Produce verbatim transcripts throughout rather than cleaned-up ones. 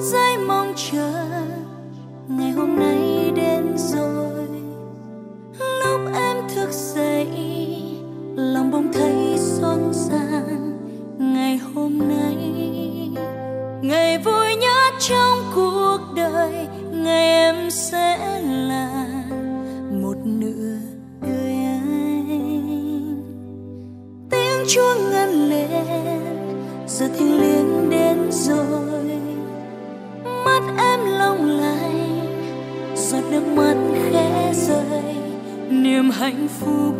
phút giây mong chờ ngày hôm nay đến rồi. Lúc em thức dậy lòng bỗng thấy xôn xao ngày hôm nay, ngày vui nhất trong cuộc đời, ngày em sẽ là một nửa đời anh. Tiếng chuông ngân lên giờ thiêng liêng đến rồi, mắt em long lanh giọt nước mắt khẽ rơi, niềm hạnh phúc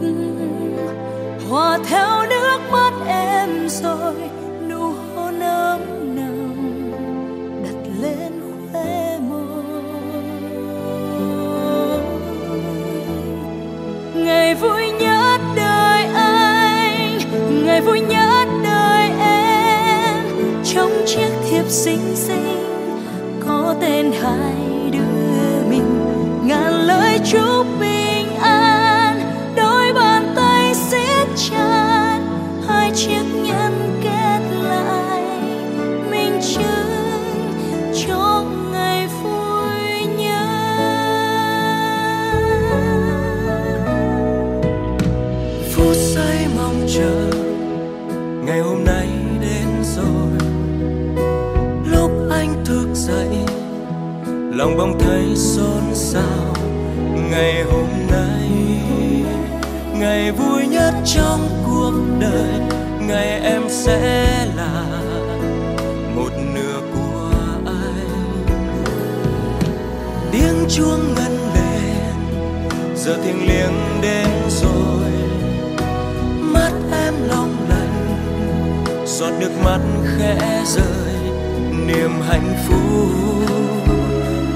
hòa theo nước mắt em rồi. Nụ hôn ấm nồng đặt lên khóe môi, ngày vui nhất đời anh, ngày vui nhất đời em. Trong chiếc thiệp xinh xinh có tên hai đứa mình, ngàn lời chúc bình an đôi bàn tay siết chặt, hai chiếc nhẫn kết lại minh chứng cho ngày vui nhất. Phút giây mong chờ ngày hôm nay đến rồi. Lúc anh thức dậy lòng bỗng thấy xôn xao ngày hôm nay, ngày vui nhất trong cuộc đời, ngày em sẽ là một nửa của anh. Tiếng chuông ngân lên giờ thiêng liêng đến rồi, mắt em long lanh giọt nước mắt khẽ rơi, niềm hạnh phúc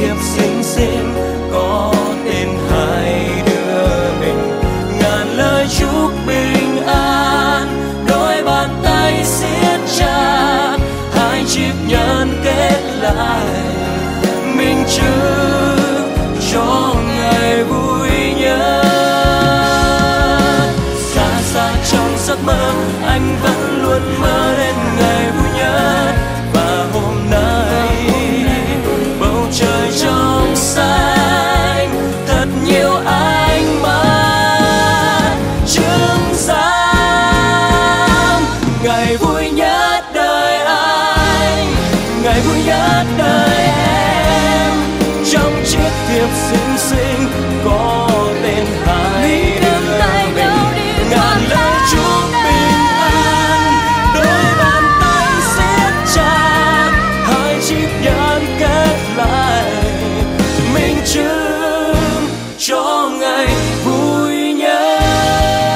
thiệp xinh xinh có tên hai đứa mình, ngàn lời chúc bình an đôi bàn tay siết chặt, hai chiếc nhẫn kết lại minh chứng cho ngày vui nhất. Xa xa trong giấc mơ anh vẫn luôn mơ đến ngày vui nhất, và hôm nay bầu trời trong xanh thật nhiều ánh mắt chứng giám ngày vui nhất đời anh, ngày vui nhất đời em. Trong chiếc thiệp xinh xinh có tên hai đứa mình, ngàn lời chúc bình an đôi bàn tay siết chặt, hai chiếc nhẫn kết lại minh chứng cho ngày vui nhất,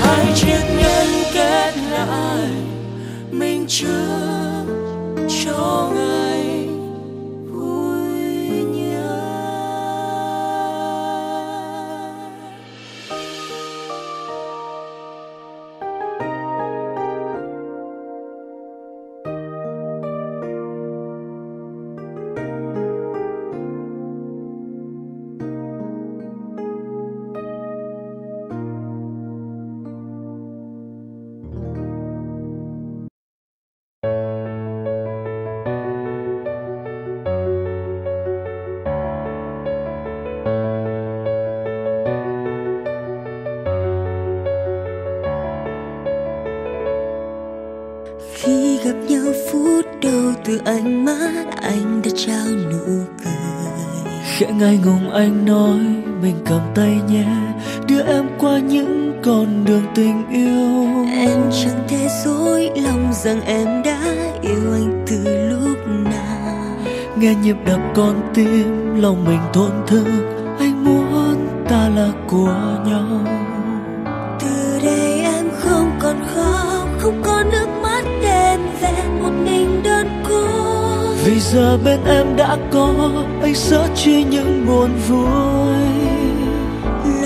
hai chiếc nhẫn kết lại minh chứng cho ngày vui nhất. Khi gặp nhau phút đầu từ ánh mắt anh đã trao nụ cười, khẽ ngại ngùng anh nói mình cầm tay nhé, đưa em qua những con đường tình yêu. Em chẳng thể dối lòng rằng em đã yêu anh từ lúc nào, nghe nhịp đập con tim lòng mình thổn thức, anh muốn ta là của nhau. Từ đây em không còn khóc, không có nước mắt đêm về một mình đơn cô, vì giờ bên em đã có anh sẽ chia những buồn vui.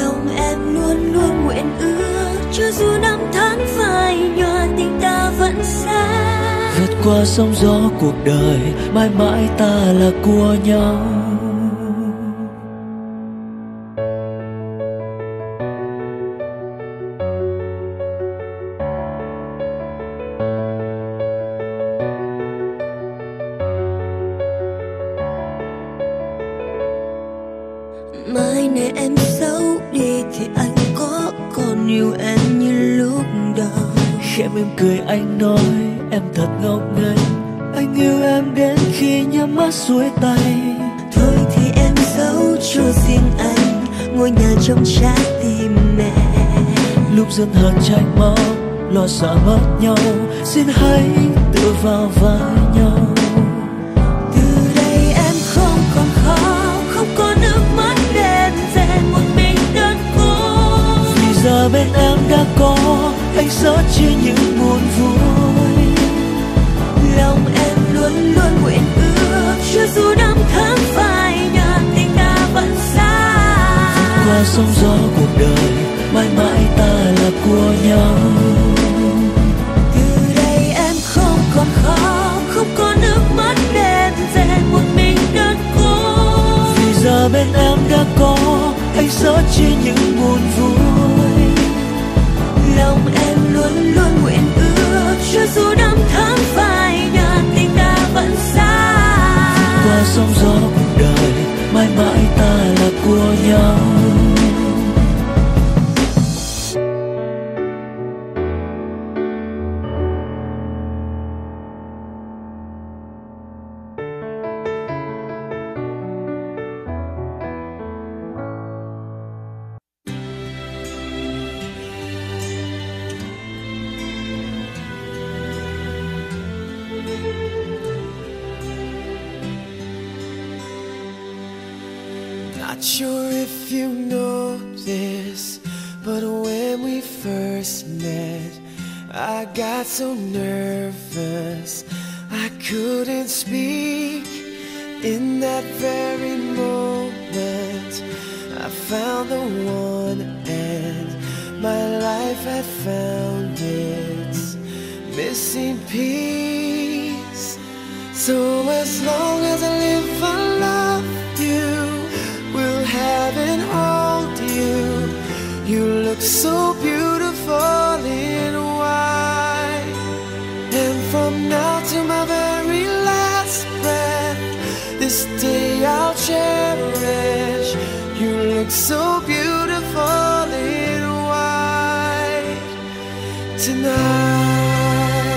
Lòng em luôn luôn ước. Cho dù năm tháng phai nhòa, tình ta vẫn xa. Vượt qua sóng gió cuộc đời, mãi mãi ta là của nhau. Mai này em giấu đi thì anh có còn yêu em như lúc đó. Khẽ mỉm cười anh nói em thật ngốc nghếch, anh yêu em đến khi nhắm mắt xuôi tay. Thôi thì em giấu cho riêng anh ngôi nhà trong trái tim mẹ. Lúc dân hờn trách móc, lo sợ mất nhau, xin hãy tự vào vai nhau. Bên em đã có anh sớt chia những buồn vui, lòng em luôn luôn nguyện ước. Chưa dù năm tháng phai nhòa, tình ta vẫn xa. Vượt qua sóng gió cuộc đời, mãi mãi ta là của nhau. Từ đây em không còn khóc, không có nước mắt đêm về một mình đơn côi. Vì giờ bên em đã có anh sớt chia những buồn vui. Lòng em luôn luôn nguyện ước, cho dù năm tháng phai nhòa, tình ta vẫn xa. Vượt qua sóng gió cuộc đời, mãi mãi ta là của nhau. Not sure if you know this, but when we first met, I got so nervous I couldn't speak. In that very moment I found the one, and my life had found its missing piece. So as long as I live, I love you, will have and hold you. You look so beautiful in white, and from now to my very last breath, this day I'll cherish. You look so beautiful in white tonight.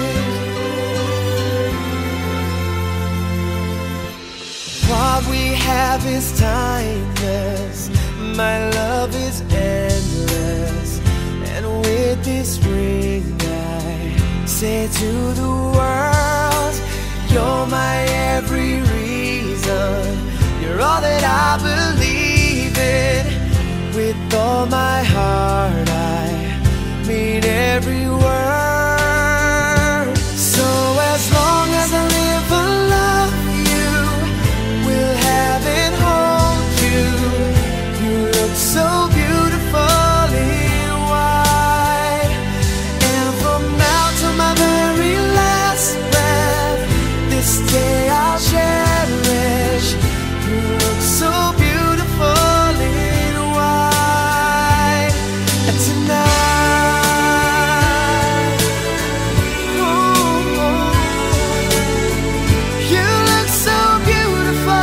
What we have is time. My love is endless, and with this ring I say to the world, you're my every reason, you're all that I believe in. With all my heart I mean every word. So as long as I live I love you, we'll have it all. So beautiful in white, and from now to my very last breath, this day I'll cherish. You look so beautiful in white tonight. Oh, you look so beautiful.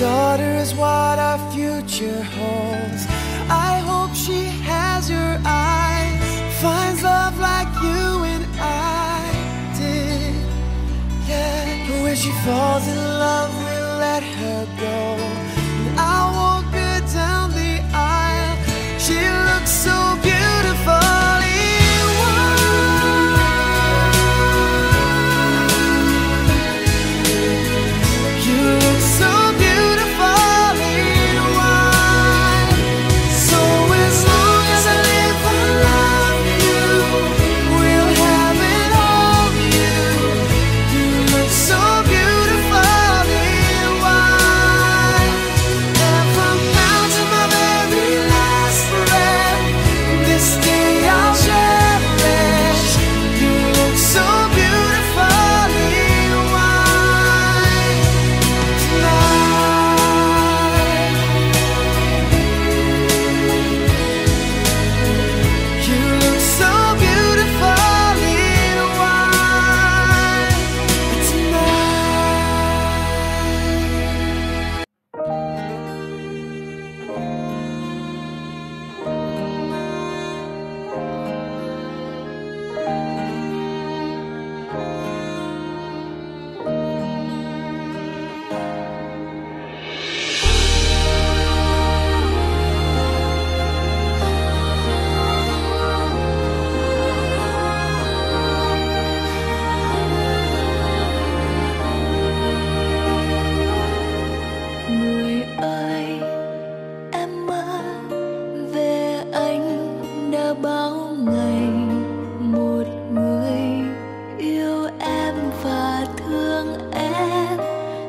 Daughter is what our future holds. I hope she has your eyes, finds love like you and I did. Yeah, when she falls in love, we'll let her go. And I'll walk her down the aisle. She looks so beautiful. You look so beautiful in white.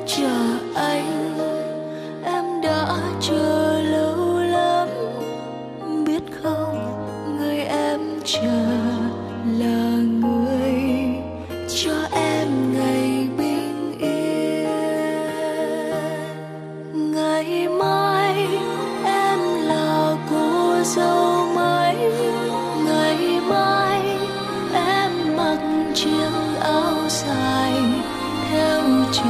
chờ anh, em đã chờ lâu lắm. Biết không, người em chờ là người cho em ngày bình yên. Ngày mai em là cô dâu mới, ngày mai em mặc chiếc áo dài theo chiều.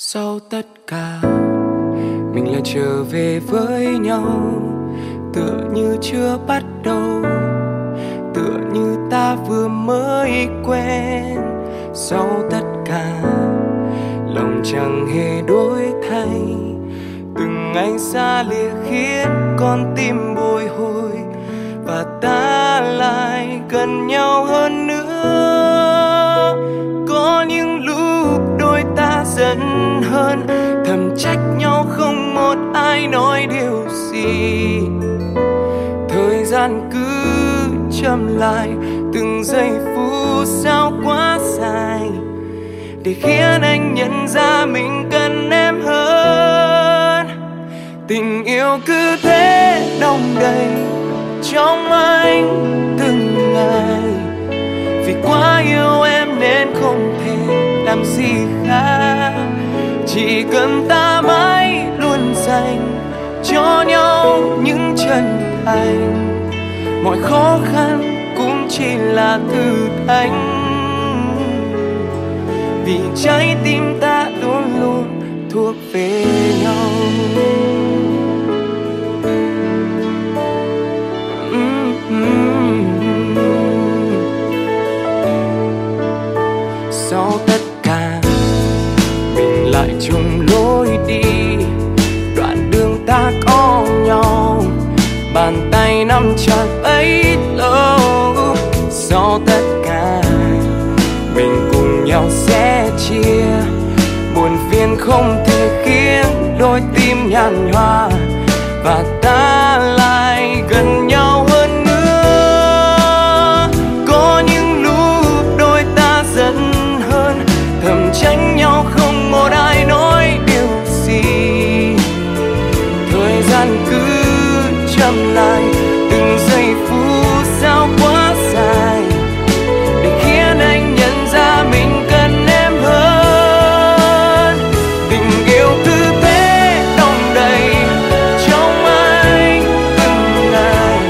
Sau tất cả mình lại trở về với nhau, tựa như chưa bắt đầu, tựa như ta vừa mới quen. Sau tất cả lòng chẳng hề đổi thay, từng ngày xa lìa khiến con tim bồi hồi, và ta lại gần nhau hơn nữa. Có những lúc đôi ta giận hơn, thầm trách nhau không một ai nói điều gì. Thời gian cứ chậm lại, từng giây phút sao quá dài, để khiến anh nhận ra mình cần em hơn. Tình yêu cứ thế đong đầy trong anh từng ngày, vì quá yêu em nên không thể làm gì khác. Chỉ cần ta mãi luôn dành cho nhau những chân thành, mọi khó khăn cũng chỉ là thử thách, vì trái tim ta luôn luôn thuộc về nhau. nhàn hoa và ta lại gần nhau hơn nữa. Có những lúc đôi ta giận hơn, thầm tránh nhau không một ai nói điều gì. Thời gian cứ chậm lại, từng giây phút sao quá dài để khiến anh nhận ra mình cần em hơn. Tình yêu cứ thế đong đầy trong anh từng ngày,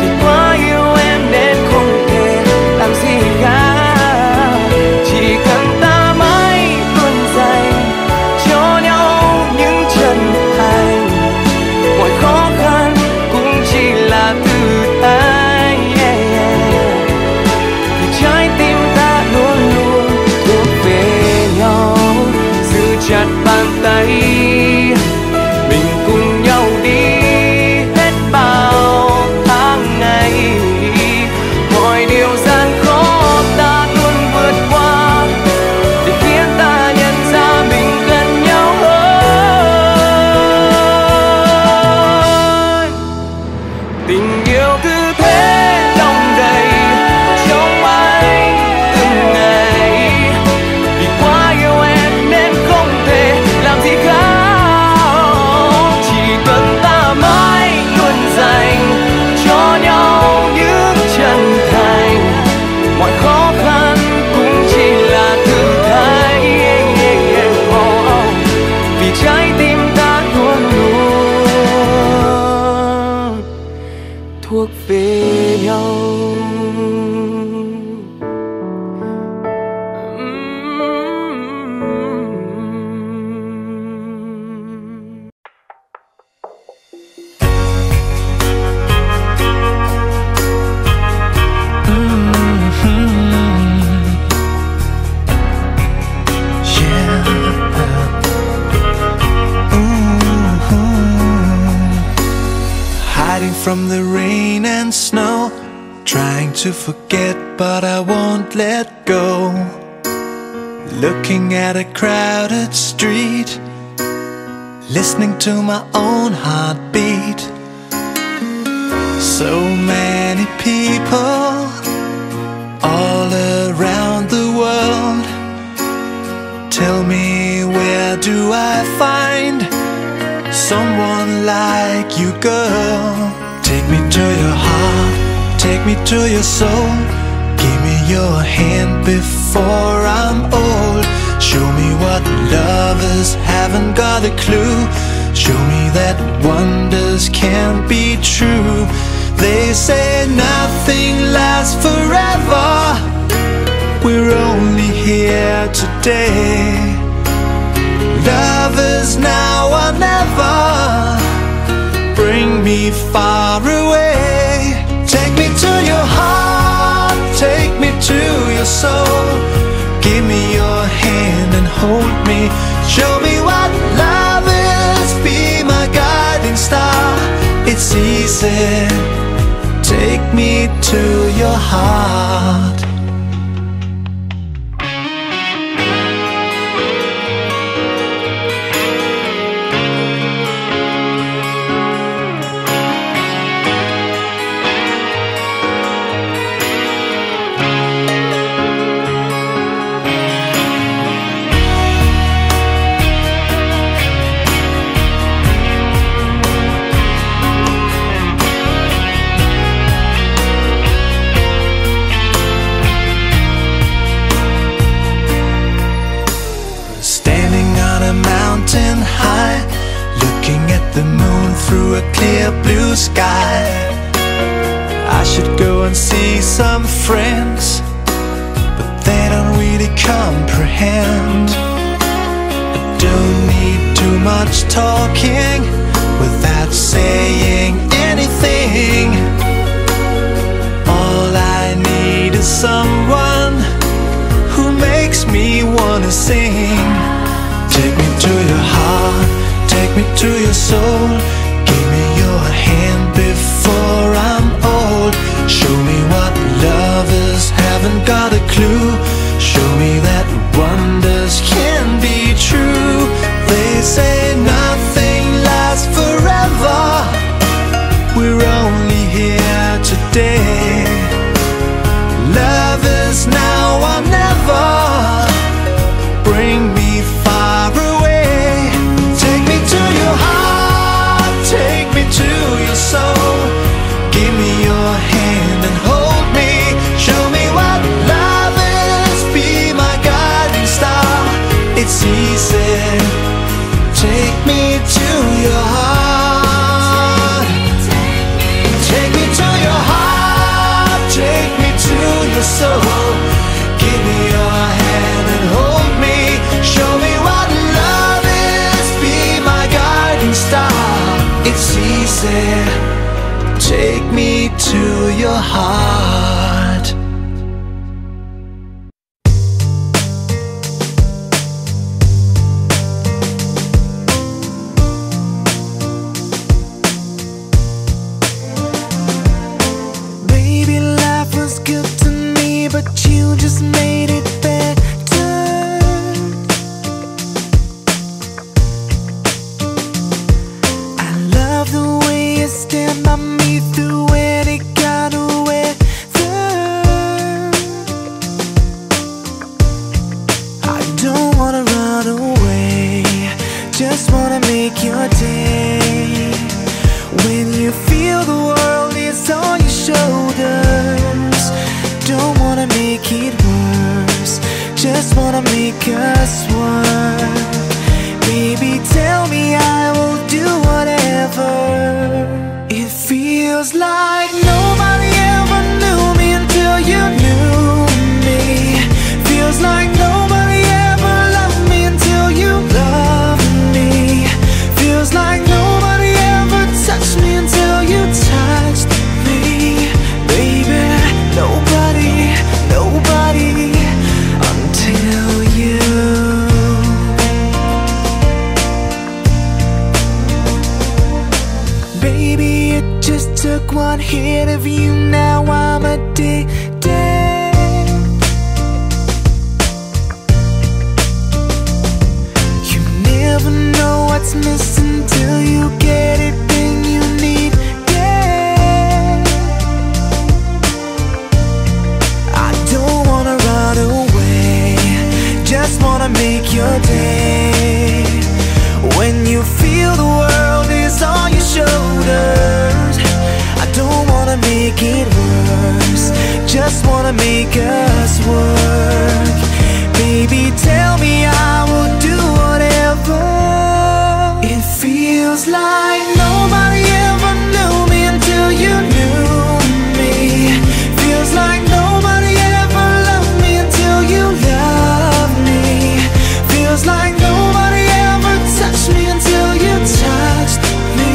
vì quá yêu em nên không thể làm gì cả. Chỉ cần ta mãi tuôn dành cho nhau những chân thành, mọi khó khăn cũng chỉ là thử thách. Yeah, yeah. Vì trái tim ta luôn luôn thuộc về nhau, giữ chặt bàn tay. From the rain and snow, trying to forget but I won't let go. Looking at a crowded street, listening to my own heartbeat. So many people all around the world, tell me where do I find someone like you, girl? Take me to your heart, take me to your soul. Give me your hand before I'm old. Show me what lovers haven't got a clue. Show me that wonders can be true. They say nothing lasts forever, we're only here today. Love is now or never, bring me far away. Take me to your heart, take me to your soul. Give me your hand and hold me. Show me what love is, be my guiding star. It's easy, take me to your heart. The moon through a clear blue sky. I should go and see some friends, but they don't really comprehend. I don't need too much talking without saying anything. All I need is someone who makes me wanna sing. Take me to your heart, take me to your soul. Give me your hand before I'm old. Show me what lovers haven't got a clue. Show me that wonders can be true. They say nothing It's easy, take me to your heart. Baby, life was good to me, but you just made it better. The way you stand by me through when it got away. I don't wanna run away, just wanna make your day. When you feel the world is on your shoulders, don't wanna make it worse, just wanna make us work. Baby, tell me I will do whatever. It feels like nobody ever knew me until you knew me. Feels like nobody ever loved me until you loved me. Feels like nobody ever touched me until you touched me. Baby, nobody, nobody until you. Baby, it just took one hit of you, now I'm addicted. You never know what's missing till you get it, then you need it. I don't wanna run away, just wanna make your day. When you feel the world is on your shoulders, I don't wanna make it worse, just wanna make us work. Baby, tell me I will do whatever. It feels like nobody ever knew me until you knew me. Feels like nobody ever loved me until you loved me. Feels like nobody ever touched me until you touched me.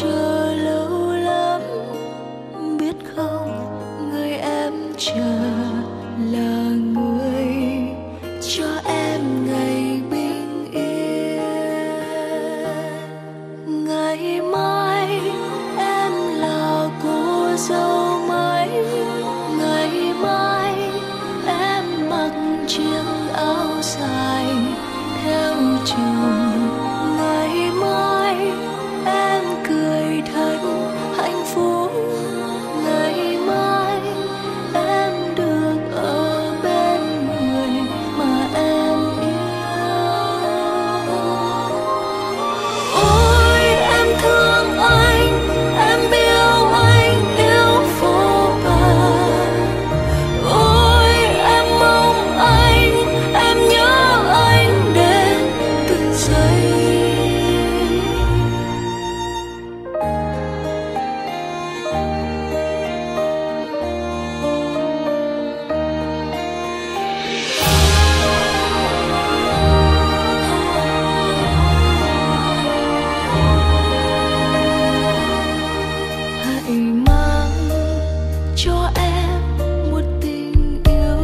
Chờ lâu lắm, biết không, người em chờ. cho em một tình yêu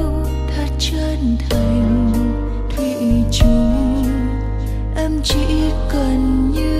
thật chân thành thủy chung. Em chỉ cần như